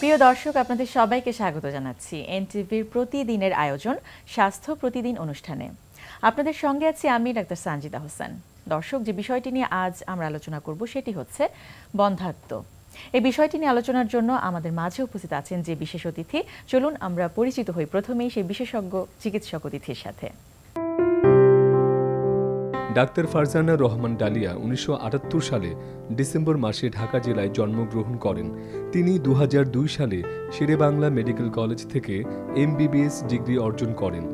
প্রিয় দর্শক আপনাদের সবাইকে স্বাগত জানাচ্ছি এনটিভির প্রতিদিনের আয়োজন স্বাস্থ্য প্রতিদিন অনুষ্ঠানে। আপনাদের সঙ্গে আছি আমি ডাক্তার সানজিদা হোসেন। দর্শক, যে বিষয়টি নিয়ে আজ আমরা আলোচনা করব সেটি হচ্ছে বন্ধ্যাত্ব। এই বিষয়টি নিয়ে আলোচনার জন্য আমাদের মাঝে উপস্থিত আছেন যে বিশেষ অতিথি, চলুন আমরা পরিচিত হই প্রথমেই সেই বিশেষজ্ঞ চিকিৎসক অতিথির সাথে। ডাক্তার ফারজানা রহমান ডালিয়া ১৯৭৮ সালে ডিসেম্বর মাসে ঢাকা জেলায় জন্মগ্রহণ করেন। তিনি ২০০২ সালে শেরেবাংলা মেডিকেল কলেজ থেকে এমবিবিএস ডিগ্রি অর্জন করেন।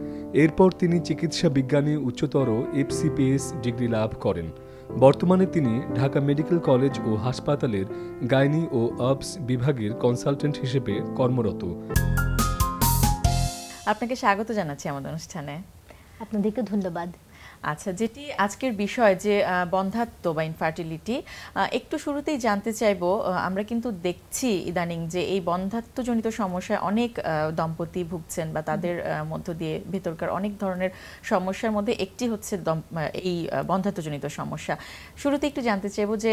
এরপর তিনি চিকিৎসা বিজ্ঞানে উচ্চতর এফসিপিএস ডিগ্রি লাভ করেন। বর্তমানে তিনি ঢাকা মেডিকেল কলেজ ও হাসপাতালের গাইনি ও অবস বিভাগের কনসালটেন্ট হিসেবে কর্মরত। আপনাকে স্বাগত জানাচ্ছি আমাদের অনুষ্ঠানে। আপনাদেরকে ধন্যবাদ। আচ্ছা, যেটি আজকের বিষয় যে বন্ধ্যাত্ব বা ইনফার্টিলিটি, একটু শুরুতেই জানতে চাইবো, আমরা কিন্তু দেখছি ইদানিং যে এই বন্ধ্যাত্বজনিত সমস্যায় অনেক দম্পতি ভুগছেন বা তাদের মধ্য দিয়ে ভেতরকার অনেক ধরনের সমস্যার মধ্যে একটি হচ্ছে এই বন্ধ্যাত্বজনিত সমস্যা। শুরুতে একটু জানতে চাইবো যে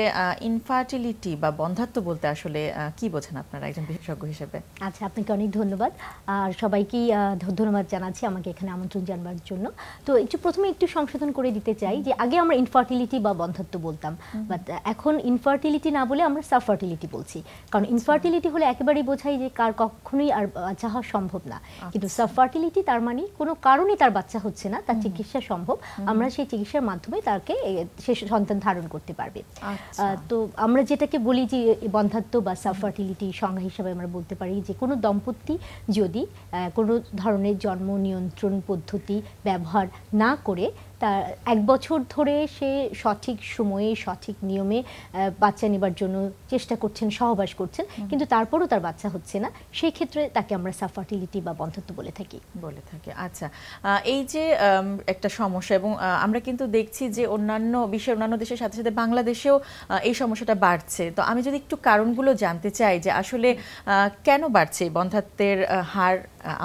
ইনফার্টিলিটি বা বন্ধ্যাত্ব বলতে আসলে কি বোঝেন আপনারা একজন বিশেষজ্ঞ হিসেবে? আচ্ছা, আপনাকে অনেক ধন্যবাদ। আর সবাইকেই ধন্যবাদ জানাচ্ছি আমাকে এখানে আমন্ত্রণ জানাবার জন্য। তো একটু প্রথমে একটু করে দিতে চাই যে আগে আমরা ইনফার্টিলিটি বা বন্ধ্যাত্ব বলতাম, বাট এখন ইনফার্টিলিটি না বলে আমরা সাবফার্টিলিটি বলছি। কারণ ইনফার্টিলিটি হলে একেবারেই বোঝাই যে কার কখনোই আর বাচ্চা হওয়া সম্ভব না, কিন্তু সাবফার্টিলিটি তার মানে কোনো কারণে তার বাচ্চা হচ্ছে না, তার চিকিৎসা সম্ভব, আমরা সেই চিকিৎসার মাধ্যমে তাকে সে সন্তান ধারণ করতে পারবে। তো আমরা যেটাকে বলি যে বন্ধ্যাত্ব বা সাবফার্টিলিটি সংজ্ঞা হিসাবে আমরা বলতে পারি যে কোনো দম্পতি যদি কোনো ধরনের জন্ম নিয়ন্ত্রণ পদ্ধতি ব্যবহার না করে তার এক বছর ধরে সে সঠিক সময়ে সঠিক নিয়মে বাচ্চা নেবার জন্য চেষ্টা করছেন, সহবাস করছেন, কিন্তু তারপরও তার বাচ্চা হচ্ছে না, সেই ক্ষেত্রে তাকে আমরা সাবফার্টিলিটি বা বন্ধ্যাত্ব বলে থাকি। আচ্ছা, এই যে একটা সমস্যা, এবং আমরা কিন্তু দেখছি যে অন্যান্য বিশ্বের অন্যান্য দেশের সাথে সাথে বাংলাদেশেও এই সমস্যাটা বাড়ছে। তো আমি যদি একটু কারণগুলো জানতে চাই যে আসলে কেন বাড়ছে বন্ধ্যাত্বের হার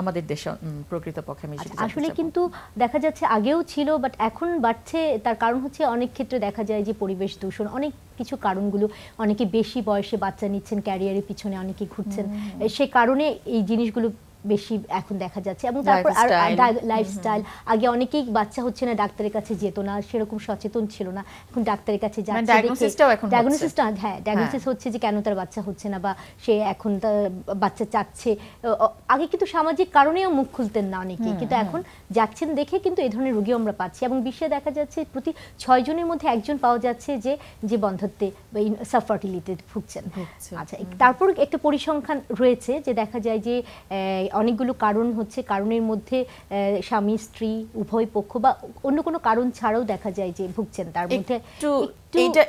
আমাদের দেশে প্রকৃতপক্ষে? আসলে কিন্তু দেখা যাচ্ছে আগেও ছিল, বাট এখন বাড়ছে। তার কারণ হচ্ছে অনেক ক্ষেত্রে দেখা যায় যে পরিবেশ দূষণ, অনেক কিছু কারণগুলো, অনেকে বেশি বয়সে বাচ্চা নিচ্ছেন, ক্যারিয়ারের পিছনে অনেকে ঘুরছেন, সে কারণে এই জিনিসগুলো বেশি এখন দেখা যাচ্ছে। এবং তারপর আর লাইফস্টাইল, আগে অনেকেই বাচ্চা হচ্ছে না, ডাক্তারের কাছে যেত না, সেরকম সচেতন ছিল না, এখন ডাক্তারের কাছে যাচ্ছে, ডায়াগনোসিসটা হ্যাঁ ডায়াগনোসিস হচ্ছে যে কেন তার বাচ্চা হচ্ছে না বা সে এখন বাচ্চা চাচ্ছে। আগে কিন্তু সামাজিক কারণেও মুখ খুলতেন না অনেকেই, কিন্তু এখন যাচ্ছেন দেখে কিন্তু এই ধরনের রোগীও আমরা পাচ্ছি। এবং বিশ্বে দেখা যাচ্ছে প্রতি ৬ জনের মধ্যে 1 জন পাওয়া যাচ্ছে যে বন্ধ্যাত্বে বা সাবফার্টিলিটিতে ভুগছেন। আচ্ছা, তারপর একটা পরিসংখ্যান রয়েছে যে দেখা যায় যে অনেকগুলো কারণ হচ্ছে, কারণের মধ্যে স্বামী স্ত্রী উভয় পক্ষ বা অন্য কোনো কারণ ছাড়াও দেখা যায় যে ভুগছেন। তার মধ্যে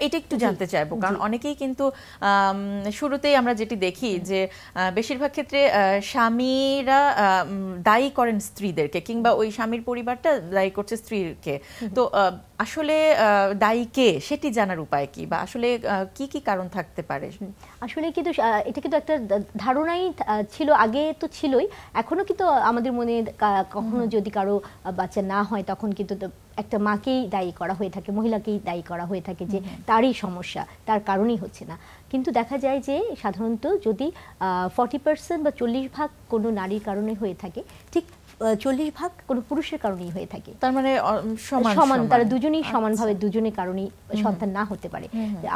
এটা একটু জানতে চাইবো, কারণ অনেকেই কিন্তু শুরুতেই আমরা যেটি দেখি যে বেশিরভাগ ক্ষেত্রে স্বামীরা দায়ী করেন স্ত্রীদেরকে, কিংবা ওই স্বামীর পরিবারটা দায়ী করছে স্ত্রীকে। তো আসলে দায়ী কে, সেটি জানার উপায় কি বা আসলে কি কি কারণ থাকতে পারে? আসলে কিন্তু এটা কিন্তু একটা ধারণাই ছিল, আগে তো ছিলই, এখনো কিন্তু আমাদের মনে কখনো যদি কারো বাচ্চা না হয় তখন কিন্তু একটা মাকেই দায়ী করা হয়ে থাকে, মহিলাকেই দায়ী করা হয়ে থাকে যে তারই সমস্যা, তার কারণেই হচ্ছে না। কিন্তু দেখা যায় যে সাধারণত যদি 40% বা 40% কোনো নারীর কারণে হহয়ে থাকে, ঠিক 40% কোনো পুরুষের কারণেই হয়ে থাকে। তার মানে সমান, তারা দুজনেই সমানভাবে দুজনের কারণেই সন্তান না হতে পারে।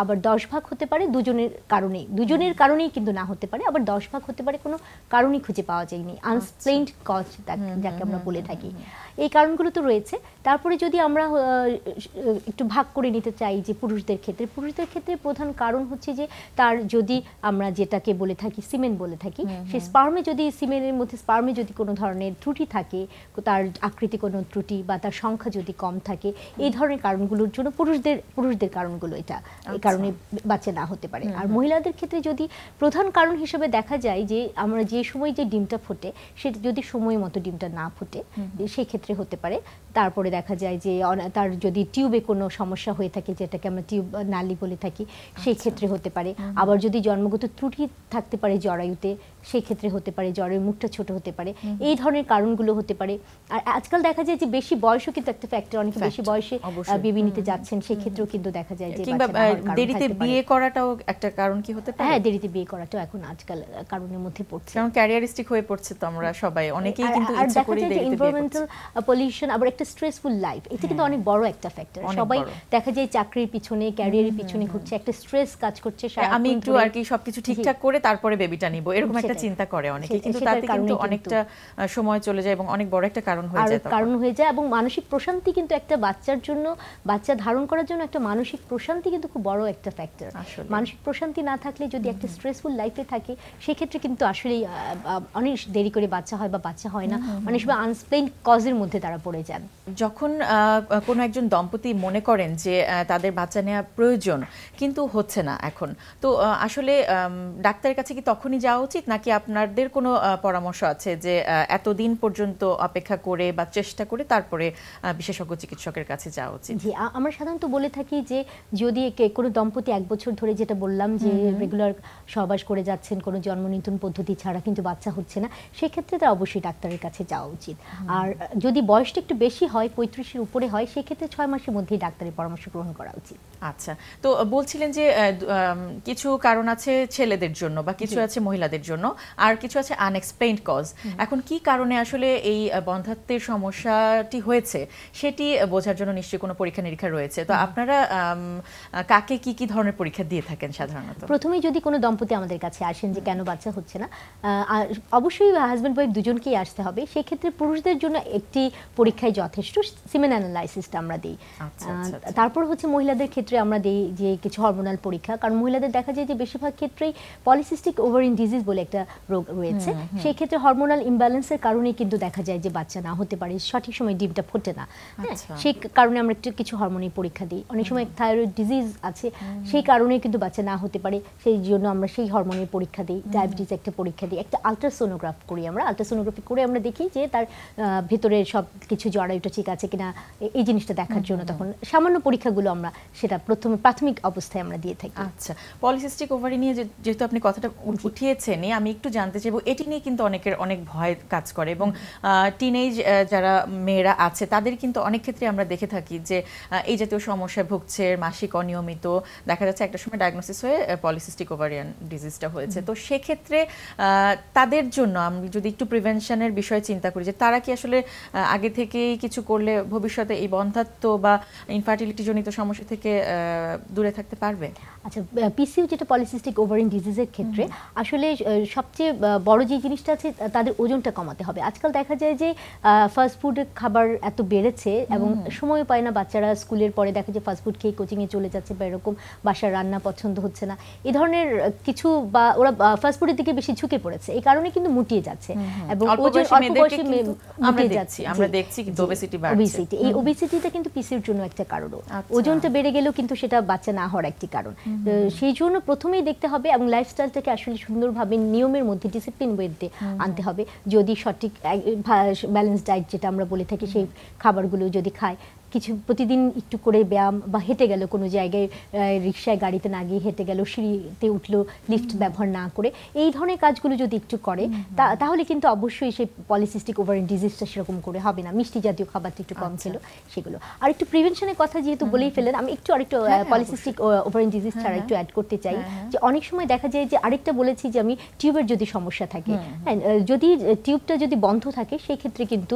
আবার 10% হতে পারে দুজনের কারণেই কিন্তু না হতে পারে। আবার 10% হতে পারে কোনো কারণই খুঁজে পাওয়া যায়নি, আনএক্সপ্লেইনড কজ যাকে আমরা বলে থাকি। এই কারণগুলো তো রয়েছে। তারপরে যদি আমরা একটু ভাগ করে নিতে চাই যে পুরুষদের ক্ষেত্রে প্রধান কারণ হচ্ছে যে তার যদি আমরা যেটাকে বলে থাকি সিমেন বলে থাকি, সেই স্পার্মে যদি সিমেনের মধ্যে স্পার্মে যদি কোনো ধরনের ত্রুটি থাকে, তার আকৃতি কোনো ত্রুটি বা তার সংখ্যা যদি কম থাকে, এই ধরনের কারণগুলোর জন্য পুরুষদের কারণগুলো এই কারণে বাচ্চা না হতে পারে। আর মহিলাদের ক্ষেত্রে যদি প্রধান কারণ হিসেবে দেখা যায় যে আমরা যে সময় যে ডিমটা ফোটে সেটা যদি সময় মতো ডিমটা না ফোটে সেক্ষেত্রে হতে পারে। তারপরে দেখা যায় যে তার যদি টিউবে কোনো সমস্যা হয়ে থাকে, যেটাকে আমরা টিউব নালী বলে থাকি, সেই ক্ষেত্রে হতে পারে। আবার যদি জন্মগত ত্রুটি থাকতে পারে জরায়ুতে, সেই ক্ষেত্রে হতে পারে, জরায়ুর মুখটা ছোট হতে পারে। এই ধরনের কারণগুলো সমস্যাগুলো হতে পারে। আর আজকাল দেখা যায় যে বেশি বয়সও কিন্তু একটা ফ্যাক্টর, অনেকে বেশি বয়সে বেবি নিতে যাচ্ছেন, সেই ক্ষেত্রেও কিন্তু দেখা যায় যে কিংবা দেরিতে বিয়ে করাটাও একটা কারণ কি হতে পারে। হ্যাঁ, দেরিতে বিয়ে করাটাও এখন আজকাল কারণের মধ্যে পড়ছে, কারণ ক্যারিয়ারিস্টিক হয়ে পড়ছে তো আমরা সবাই, অনেকেই কিন্তু ইচ্ছা করে দেরিতে বিয়ে করছে। আর দেখা যায় যে এনভায়রনমেন্টাল পলিউশন আবার একটা স্ট্রেসফুল লাইফ, এটা কিন্তু অনেক বড় একটা ফ্যাক্টর। সবাই দেখা যায় চাকরির পিছনে ক্যারিয়ারের পিছনে ঘুরছে, একটা স্ট্রেস কাজ করছে, আমি একটু আর কি সবকিছু ঠিকঠাক করে তারপরে বেবিটা নিব এরকম একটা চিন্তা করে অনেকে, কিন্তু তাতে কিন্তু অনেকটা সময় চলে যায় এবং অনেক বড় একটা কারণ হয়ে যায়। কারণ হয়ে যায় এবং মানসিক প্রশান্তি কিন্তু একটা বাচ্চার জন্য, বাচ্চা ধারণ করার জন্য একটা মানসিক প্রশান্তি কিন্তু খুব বড় একটা ফ্যাক্টর। মানসিক প্রশান্তি না থাকলে যদি একটা স্ট্রেসফুল লাইফে থাকে সেক্ষেত্রে কিন্তু আসলে অনেক দেরি করে বাচ্চা হয় বা বাচ্চা হয় না, অনেক সময় আনএক্সপ্লেইনড কজের মধ্যে তারা পড়ে যান। যখন কোনো একজন দম্পতি মনে করেন যে তাদের বাচ্চা নেওয়া প্রয়োজন কিন্তু হচ্ছে না এখন, তো আসলে ডাক্তারের কাছে কি তখনই যাওয়া উচিত, নাকি আপনাদের কোনো পরামর্শ আছে যে এতদিন পর্যন্ত অপেক্ষা করে বা চেষ্টা করে তারপরে বিশেষজ্ঞ চিকিৎসকের কাছে যাওয়া উচিত? জি, আমরা সাধারণত বলে থাকি যে যদি কোনো দম্পতি 1 বছর ধরে, যেটা বললাম যে রেগুলার সহবাস করে যাচ্ছেন, কোনো জন্মনিয়ন্ত্রণ পদ্ধতি ছাড়া কিন্তু বাচ্চা হচ্ছে না, সেক্ষেত্রে তার অবশ্যই ডাক্তারের কাছে যাওয়া উচিত। আর যদি বয়সটা একটু বেশি হয়, 35-এর উপরে হয়, সেক্ষেত্রে 6 মাসের মধ্যেই ডাক্তারের পরামর্শ গ্রহণ করা উচিত। আচ্ছা, তো বলছিলেন যে কিছু কারণ আছে ছেলেদের জন্য বা কিছু আছে মহিলাদের জন্য, আর কিছু আছে আনএক্সপ্লেইনড কজ। এখন কি কারণে আসলে এই বন্ধাত্বের সমস্যাটি হয়েছে সেটি বোঝার জন্য নিশ্চয়ই কোনো পরীক্ষা নিরীক্ষা রয়েছে, তো আপনারা কাকে কি কি ধরনের পরীক্ষা দিয়ে থাকেন সাধারণত? প্রথমে যদি কোনো দম্পতি আমাদের কাছে আসেন যে কেন বাচ্চা হচ্ছে না, অবশ্যই হাজব্যান্ড ওয়াইফ দুজনকেই আসতে হবে। সেক্ষেত্রে পুরুষদের জন্য একটি পরীক্ষায় যথেষ্ট, সিমেন অ্যানালাইসিসটা আমরা দিই। তারপর হচ্ছে মহিলাদের ক্ষেত্রে আমরা দিই যে কিছু হরমোনাল পরীক্ষা, কারণ মহিলাদের দেখা যায় যে বেশিরভাগ ক্ষেত্রেই পলিসিস্টিক ওভারিন ডিজিজ বলে একটা রোগ রয়েছে, সেই ক্ষেত্রে হরমোনাল ইমব্যালেন্সের কারণে কিন্তু দেখা যায় যে বাচ্চা না হতে পারে, সঠিক সময় ডিমটা ফোটে না। হ্যাঁ, সেই কারণে আমরা একটু কিছু হরমোনের পরীক্ষা দিই। অনেক সময় থাইরয়েড ডিজিজ আছে, সেই কারণে কিন্তু বাচ্চা না হতে পারে, সেই জন্য আমরা সেই হরমোনের পরীক্ষা দিই। ডায়াবেটিস একটা পরীক্ষা দিই, একটা আলট্রাসোনোগ্রাফ করি আমরা, আলট্রাসোনোগ্রাফি করে আমরা দেখি যে তার ভেতরে সব কিছু জরায়ুটা ঠিক আছে কিনা, এই জিনিসটা দেখার জন্য তখন সামান্য পরীক্ষাগুলো আমরা সেটা প্রথমে প্রাথমিক অবস্থায় আমরা দিয়ে থাকি। আচ্ছা, পলিসিস্টিক ওভারি নিয়ে যেহেতু আপনি কথাটা উঠিয়েছেন, আমি একটু জানতে চাইব, এটি নিয়ে কিন্তু অনেকের অনেক ভয় কাজ করে এবং টিনেজ যারা মেয়েরা আছে তাদের কিন্তু অনেক ক্ষেত্রে আমরা দেখে থাকি যে এই জাতীয় সমস্যায় ভুগছে, মাসিক অনিয়মিত, দেখা যাচ্ছে একটা সময় ডায়াগনোসিস হয়ে পলিসিস্টিক ওভারিয়ান ডিজিজটা হয়েছে, তো সেক্ষেত্রে তাদের জন্য আমি যদি একটু প্রিভেনশনের বিষয়ে চিন্তা করি যে তারা কি আসলে আগে থেকেই কিছু করলে ভবিষ্যতে এই বন্ধাত্ব বা ইনফার্টিলিটি জনিত সমস্যা থেকে দূরে থাকতে পারবে? আচ্ছা, পিসিও যেটা পলিসিস্টিক ওভারিয়ান ডিজিজের ক্ষেত্রে আসলে সবচেয়ে বড় যে জিনিসটা আছে তাদের ওজনটা কমাতে হবে। আজকাল দেখা যায় যে ফাস্টফুড খাবার এত বেড়েছে এবং সময় পায় না বাচ্চারা, স্কুলের পরে দেখা যায় ফাস্টফুড খেয়ে কোচিংয়ে চলে যাচ্ছে বা এরকম, বাসার রান্না পছন্দ হচ্ছে না, এই ধরনের কিছু, বা ওরা ফাস্টফুডের দিকে বেশি ঝুঁকে পড়েছে, এই কারণে কিন্তু মুটিয়ে যাচ্ছে এবং ওজন অল্প বয়সে মুটিয়ে যাচ্ছে। আমরা দেখছি কিন্তু ওবেসিটি, এই ওবেসিটিটা কিন্তু পিসিওর জন্য একটা কারণ। ওজনটা বেড়ে গেলেও কিন্তু সেটা বাচ্চা না হওয়ার একটি কারণ, সেই জন্য প্রথমেই দেখতে হবে এবং লাইফস্টাইলটাকে আসলে সুন্দরভাবে নিয়মের মধ্যে ডিসিপ্লিন ওয়েতে আনতে হবে। যদি সঠিক ব্যালেন্স ডায়েট যেটা আমরা বলে থাকি সেই খাবারগুলো যদি খায়, কিছু প্রতিদিন একটু করে ব্যায়াম বা হেঁটে গেল কোনো জায়গায়, রিক্সায় গাড়িতে না গিয়ে হেঁটে গেল, সিঁড়িতে উঠলো, লিফট ব্যবহার না করে, এই ধরনের কাজগুলো যদি একটু করে তাহলে কিন্তু অবশ্যই সেই পলিসিস্টিক ওভারিয়ান ডিজিজটা সেরকম করে হবে না। মিষ্টি জাতীয় খাবারটা একটু কম ছিল সেগুলো। আর একটু প্রিভেনশনের কথা যেহেতু বলেই ফেলেন, আমি একটু আরেকটু পলিসিস্টিক ওভারিয়ান ডিজিজ ছাড়া একটু অ্যাড করতে চাই যে অনেক সময় দেখা যায় যে আরেকটা বলেছি যে আমি টিউবের যদি সমস্যা থাকে, হ্যাঁ, যদি টিউবটা যদি বন্ধ থাকে সেই ক্ষেত্রে কিন্তু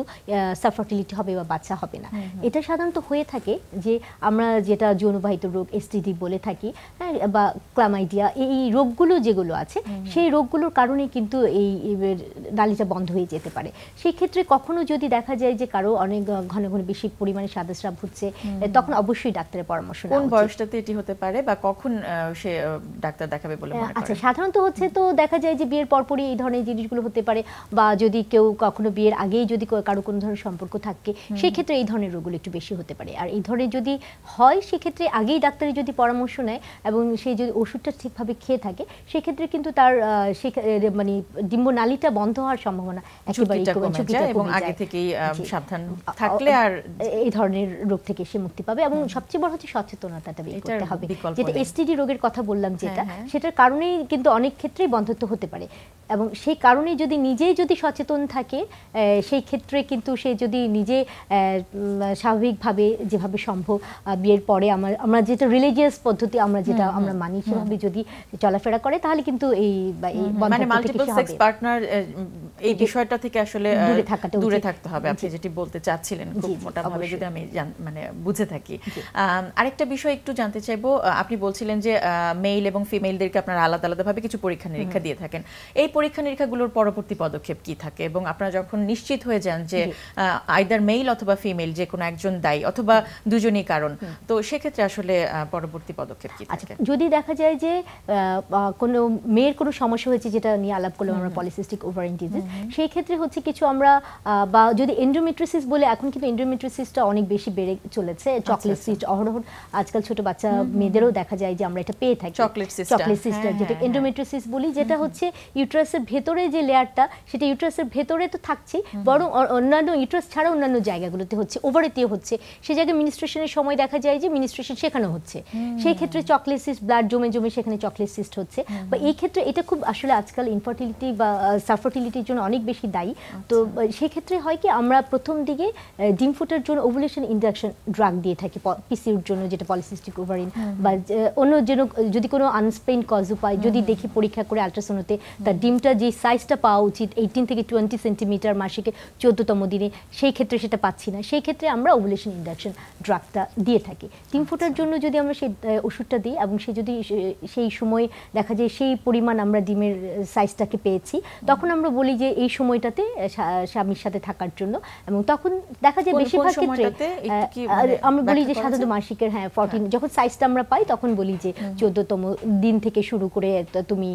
সাবফার্টিলিটি হবে বা বাচ্চা হবে না। এটা তো হয়ে থাকে যে আমরা যেটা যৌনবাহিত রোগ এসটিডি বলে থাকি, হ্যাঁ, বা ক্লামাইডিয়া, এই রোগগুলো যেগুলো আছে সেই রোগগুলোর কারণে কিন্তু এই নালীটা বন্ধ হয়ে যেতে পারে। সেই ক্ষেত্রে কখনো যদি দেখা যায় যে কারো অনেক ঘন ঘন বেশি পরিমাণে সাদাস্রাব হচ্ছে, তখন অবশ্যই ডাক্তারের পরামর্শ নেওয়া উচিত। কোন বয়সটাতে এটি হতে পারে বা কখন সে ডাক্তার দেখাবে বলে মনে করেন? আচ্ছা, সাধারণত হচ্ছে তো দেখা যায় যে বিয়ের পরপরই এই ধরনের জিনিসগুলো হতে পারে, বা যদি কেউ কখনো বিয়ের আগেই যদি কারো কোনো ধরনের সম্পর্ক থাকে সেই ক্ষেত্রে এই ধরনের রোগগুলো একটু বেশি হতে পারে। আর এই ধরনের যদি হয় সেক্ষেত্রে আগেই ডাক্তারি যদি পরামর্শ নেয় এবং সে যদি ওষুধটা ঠিকভাবে খেয়ে থাকে সেক্ষেত্রে কিন্তু তার মানে ডিম্বনালীটা বন্ধ হওয়ার সম্ভাবনা একেবারেই কমে যায় এবং আগে থেকেই সাবধান থাকলে আর এই ধরনের রোগ থেকে সে মুক্তি পাবে। এবং সবচেয়ে বড় হচ্ছে সচেতনতাটা বেশি করতে হবে, যেটা এসটিডি রোগের কথা বললাম, যেটা সেটার কারণেই কিন্তু অনেক ক্ষেত্রেই বন্ধাত্ব হতে পারে। এবং সেই কারণে যদি নিজেই যদি সচেতন থাকে সেই ক্ষেত্রে কিন্তু সে যদি নিজে স্বাভাবিকভাবে যেভাবে সম্ভব বিয়ের পরে আমরা যেটা রিলিজিয়াস পদ্ধতি আমরা মানি সেভাবে যদি চলাফেরা করে তাহলে কিন্তু এই মানে মাল্টিপল সেক্স পার্টনার এই বিষয়টা থেকে আসলে দূরে থাকতে হবে। আপনি যেটি বলতে চাচ্ছিলেন খুব মোটাভাবে যদি আমি মানে বুঝে থাকি। আরেকটা বিষয় একটু জানতে চাইবো, আপনি বলছিলেন যে মেল এবং ফিমেলদেরকে আপনারা আলাদা আলাদাভাবে কিছু পরীক্ষা নিরীক্ষা দিয়ে থাকেন, এই পরীক্ষা নিরীক্ষাগুলোর পরবর্তী পদক্ষেপ কি থাকে এবং আপনারা যখন নিশ্চিত হয়ে যান যে আইদার মেল অথবা ফিমেল যে কোনো একজন দায়ী অথবা দুজনেই কারণ, তো সেক্ষেত্রে আসলে পরবর্তী পদক্ষেপ কি থাকে? যদি দেখা যায় যে কোনো মেয়ের কোনো সমস্যা হয়েছে, যেটা নিয়ে আলাপ করলাম আমরা পলিসিস্টিক ওভারিয়ান ডিজিজ, সেই ক্ষেত্রে হচ্ছে কিছু আমরা বা যদি এন্ডোমেট্রিসিস বলে, এখন কিন্তু এন্ডোমেট্রিসিসটা অনেক বেশি বেড়ে চলেছে, চকলেট সিস্ট অহরহ আজকাল ছোট বাচ্চা মেয়েদেরও দেখা যায় যে আমরা এটা পেয়ে থাকি, চকলেট সিস্ট যেটা এন্ডোমেট্রিসিস বলি, যেটা হচ্ছে ইউট্রাসের ভেতরে যে লেয়ারটা সেটা ইউট্রাসের ভেতরে তো থাকছেই, বরং অন্যান্য ইউট্রাস ছাড়া অন্যান্য জায়গাগুলোতে হচ্ছে, ওভারেতেও হচ্ছে, সে জায়গায় মিনিস্ট্রেশনের সময় দেখা যায় যে মিনিস্ট্রেশন সেখানেও হচ্ছে, সেই ক্ষেত্রে চকলেট সিস্ট ব্লাড জমে জমে সেখানে চকলেট সিস্ট হচ্ছে। বা এই ক্ষেত্রে এটা খুব আসলে আজকাল ইনফার্টিলিটি বা সাবফার্টিলিটির জন্য অনেক বেশি দায়ী। তো সেক্ষেত্রে হয় কি আমরা প্রথম দিকে ডিম ফুটার জন্য ওভুলেশন ইন্ডাকশন ড্রাগ দিয়ে থাকি পিসিউর জন্য, যেটা পলিসিস্টিক ওভারিন বা অন্য যেন যদি কোনো আনস্পেইন কজ উপায় যদি দেখি পরীক্ষা করে আল্ট্রাসাউন্ডতে তার ডিমটা যে সাইজটা পাওয়া উচিত 18 থেকে 20 সেন্টিমিটার মাসিকে 14তম দিনে, সেই ক্ষেত্রে সেটা পাচ্ছি না, সেই ক্ষেত্রে আমরা ওভুলেশন ইন্ডাকশন ড্রাগটা দিয়ে থাকি। ডিম ফুটার জন্য যদি আমরা সেই ওষুধটা দিই এবং সে যদি সেই সময় দেখা যায় সেই পরিমাণ আমরা ডিমের সাইজটাকে পেয়েছি, তখন আমরা বলি যে এই সময়টাতে স্বামীর সাথে থাকার জন্য, এবং তখন দেখা যায় বেশিরভাগ ক্ষেত্রে আমরা বলি যে সাধারণত মাসিকের হ্যাঁ 14 যখন সাইজটা আমরা পাই তখন বলি যে 14তম দিন থেকে শুরু করে তুমি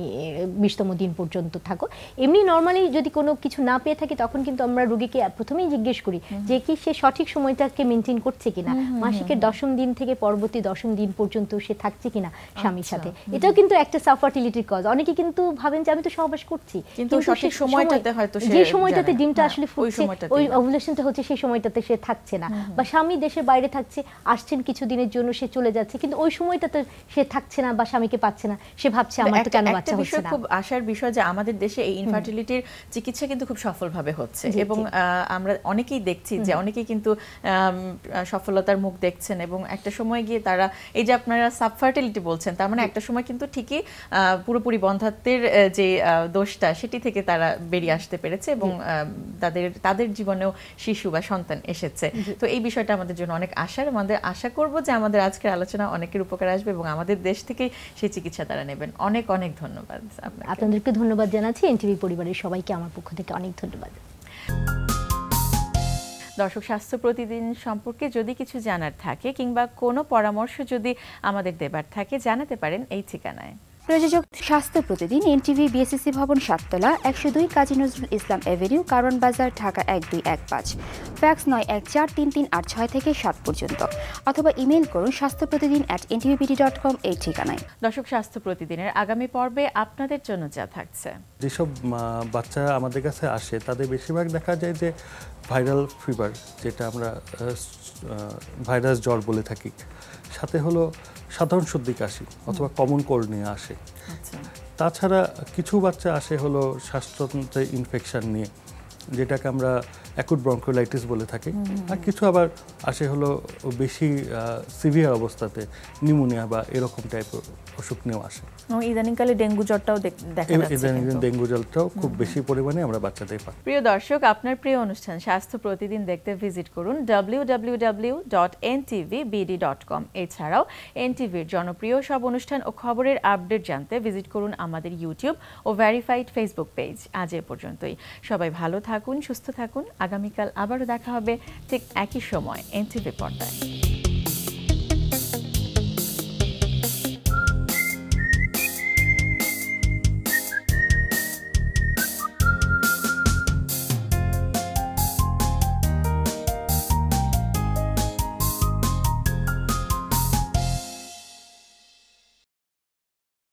20তম দিন পর্যন্ত থাকো। এমনি নর্মালি যদি কোনো কিছু না পেয়ে থাকি তখন কিন্তু আমরা রোগীকে প্রথমেই জিজ্ঞেস করি যে কি সে সঠিক সময়টাকে মেনটেন করছে কিনা, মাসিকের 10ম দিন থেকে পরবর্তী 10ম দিন পর্যন্ত সে থাকছে কিনা স্বামীর সাথে। এটাও কিন্তু একটা সাবফার্টিলিটির কজ, অনেকে কিন্তু ভাবেন যে আমি তো সহবাস করছি কিন্তু সঠিক সময়টাতে হয়তো যে সময়টাতে ডিমটা আসলে ফুটছে ওই ওভুলেশনটা হচ্ছে সেই সময়টাতে সে থাকছে না, বা স্বামী দেশের বাইরে থাকছে, আসছেন কিছু দিনের জন্য সে চলে যাচ্ছে কিন্তু ওই সময়টাতে সে থাকছে না বা স্বামীকে পাচ্ছে না, সে ভাবছে আমার তো কেন বাচ্চা হচ্ছে না। খুব আশার বিষয় যে আমাদের দেশে এই ইনফার্টিলিটির চিকিৎসা কিন্তু খুব সফলভাবে হচ্ছে এবং আমরা অনেকেই দেখছি যে অনেকেই কিন্তু সফলতার মুখ দেখছেন এবং একটা সময় গিয়ে তারা এই যে আপনারা সাবফার্টিলিটি বলছেন, তার মানে একটা সময় কিন্তু ঠিকই পুরোপুরি বন্ধাত্বের যে দোষটা সেটি থেকে তারা বেরিয়ে আসতে পেরেছে এবং তাদের জীবনেও শিশু বা সন্তান এসেছে। তো এই বিষয়টা আমাদের জন্য অনেক আশার, আমাদের আশা করব যে আমাদের আজকের আলোচনা অনেকের উপকার আসবে এবং আমাদের দেশ থেকে সেই চিকিৎসা তারা নেবেন। অনেক অনেক ধন্যবাদ আপনাদেরকে, ধন্যবাদ জানাচ্ছি এনটিভি পরিবারের সবাইকে আমার পক্ষ থেকে, অনেক ধন্যবাদ। দর্শক, স্বাস্থ্য প্রতিদিন সম্পর্কে যদি কিছু জানার থাকে কিংবা কোনো পরামর্শ যদি আমাদের দেবার থাকে জানাতে পারেন এই ঠিকানায়। প্রযোজক স্বাস্থ্য প্রতিদিন, এনটিভি বিএসসি ভবন 7তলা, 102 কাজী নজরুল ইসলাম এভিনিউ, কারওয়ান বাজার, ঢাকা 1215। ফ্যাক্স 91433386 থেকে 7 পর্যন্ত, অথবা ইমেল করুন স্বাস্থ্যপ্রতিদিন@ntvbd.com এই ঠিকানায়। দর্শক, স্বাস্থ্য প্রতিদিনের আগামী পর্বে আপনাদের জন্য যা থাকছে, যেসব বাচ্চা আমাদের কাছে আসে তাদের বেশিরভাগ দেখা যায় যে ভাইরাল ফিভার, যেটা আমরা ভাইরাস জ্বর বলে থাকি, সাথে হলো সাধারণ সর্দি কাশি অথবা কমন কোল্ড নিয়ে আসে। তাছাড়া কিছু বাচ্চা আসে হলো শ্বাসতন্ত্রে ইনফেকশন নিয়ে, যেটাকে আমরা অ্যাকুট ব্রঙ্কোলাইটিস বলে থাকি, আর কিছু আবার আসে হলো বেশি সিভিয়ার অবস্থাতে নিউমোনিয়া বা এরকম টাইপের অসুখ নিয়েও আসে। ইদানিংকালে ডেঙ্গু জ্বরটাও দেখা যাচ্ছে, ডেঙ্গু জ্বরটাও খুব বেশি পরিমাণে আমরা বাচ্চাদের পাই। প্রিয় দর্শক, আপনার প্রিয় অনুষ্ঠান স্বাস্থ্য প্রতিদিন দেখতে ভিজিট করুন www.ntvbd.com। এছাড়াও এনটিভির জনপ্রিয় সব অনুষ্ঠান ও খবরের আপডেট জানতে ভিজিট করুন আমাদের ইউটিউব ও ভেরিফাইড ফেসবুক পেজ। আজ এ পর্যন্তই, সবাই ভালো থাকুন, সুস্থ থাকুন। আগামীকাল আবারও দেখা হবে ঠিক একই সময় এনটিভি পর্দায়।